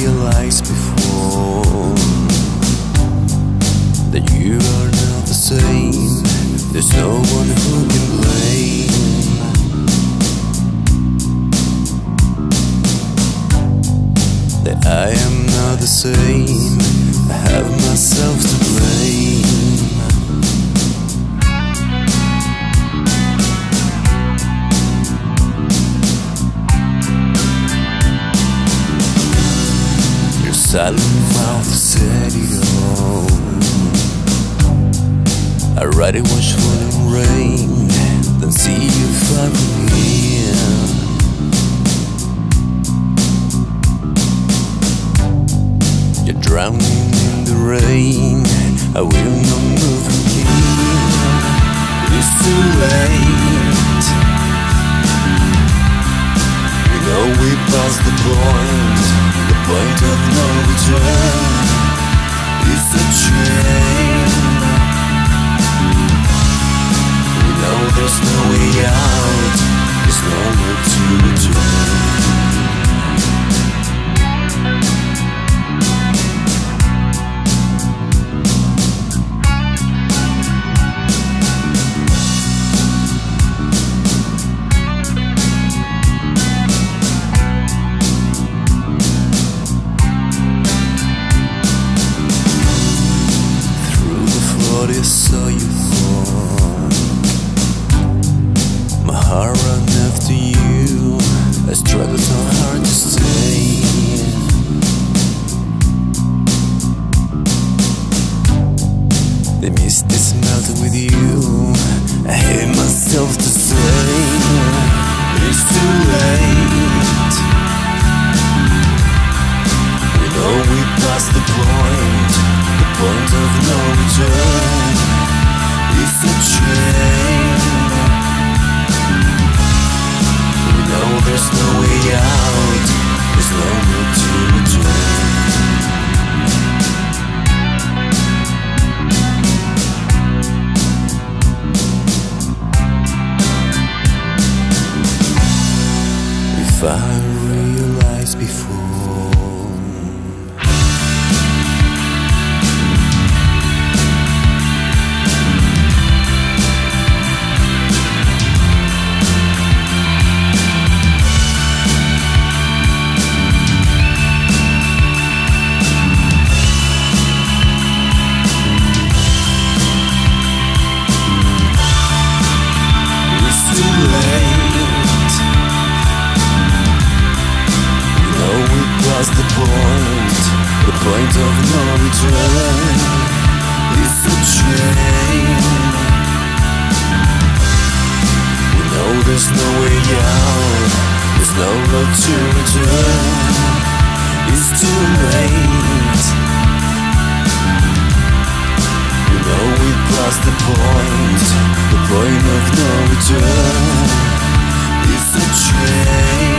realized before that you are not the same. There's no one who can blame that I am not the same. I have myself to blame. Silent mouth said it all. I'd rather watch falling rain than see you far from here. You're drowning in the rain. I will not move again. It's too late. We know we passed the point. Point of no return. It's a chain. We know there's no way out. There's nowhere to return. I saw you walk. My heart ran after you. I struggled so hard to stay. The mist is melting with you. I hate myself to say it's too late. We know we passed the point. The point of no return. It's a chain. We know there's no way out. There's no way to return. If I realized before the point of no return. It's a chain. We know there's no way out. There's no road to return. It's too late. We know we passed the point. The point of no return. It's a chain.